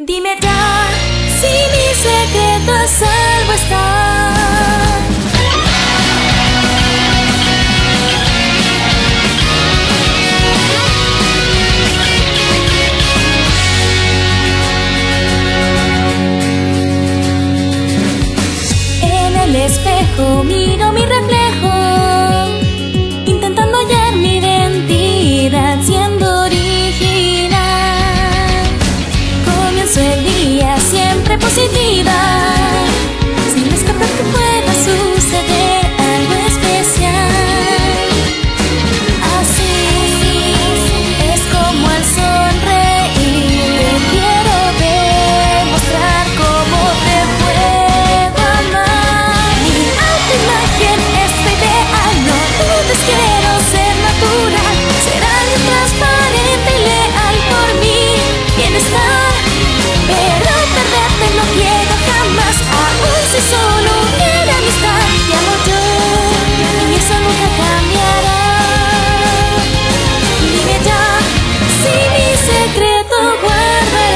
Dime ya si mi secreto a salvo está. En el espejo miro mi reflejo, intentando hallar mi identidad, siendo original. Comienzo el día siempre positiva, sin descartar que pueda suceder algo especial. Así es como al sonreír te quiero demostrar cómo te puedo amar. Mi autoimagen es la idea, no dudes, quiero ser natural. Ser alguien transparente y leal, por mí bienestar, pero perderte no quiero jamás. Aún si solo hubiera amistad, te amo yo y eso nunca cambiará. Dime ya si mi secreto guardarás.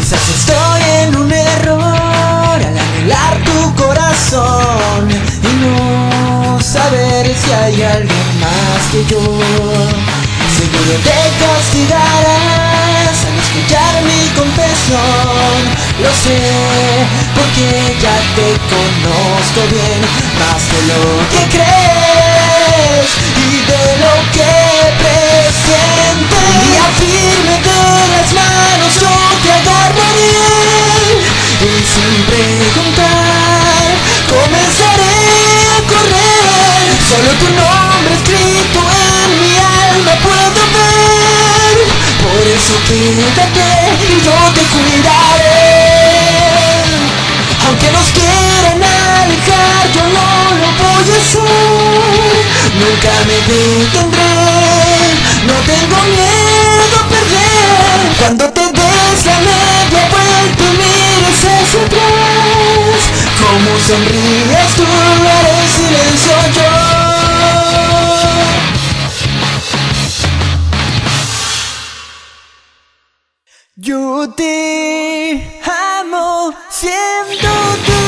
Quizás estoy en un error al arreglar tu corazón y no saber si hay alguien más que yo. Seguro te castigarás al escuchar mi confesión, lo sé, porque ya te conozco bien, más de lo que crees y de lo que presientes. Un día firme de las manos yo te agarraré y sin preguntar comenzaré a correr. Solo tu nombre escrito en mi alma puedo ver, por eso quédate y yo te cuidaré. Aunque nos quieran alejar, yo no lo voy a hacer. Nunca me detendré, no tengo miedo a perder. Cuando te des la media vuelta y mires hacia atrás, como sonríes tú, haré silencio yo. Yo te amo siendo tú.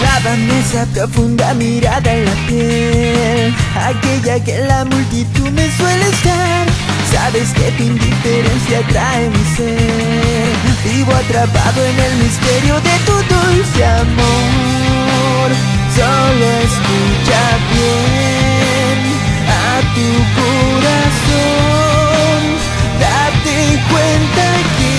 Clávame esa profunda mirada en la piel, aquella que la multitud me suele estar. Sabes que tu indiferencia atrae mi ser, vivo atrapado en el misterio de tu dulce amor. Solo escucha bien a tu corazón, date cuenta que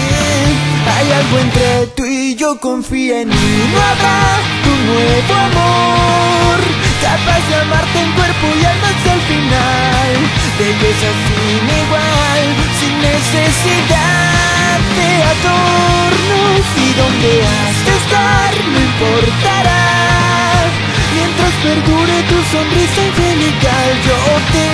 hay algo entre tú y yo. Confía en mí, no habrá tu nuevo amor, capaz de amarte en cuerpo y alma hasta el final. Belleza sin igual, sin necesidad de adornos, y donde has de estar no importará, mientras perdure tu sonrisa angelical. Yo te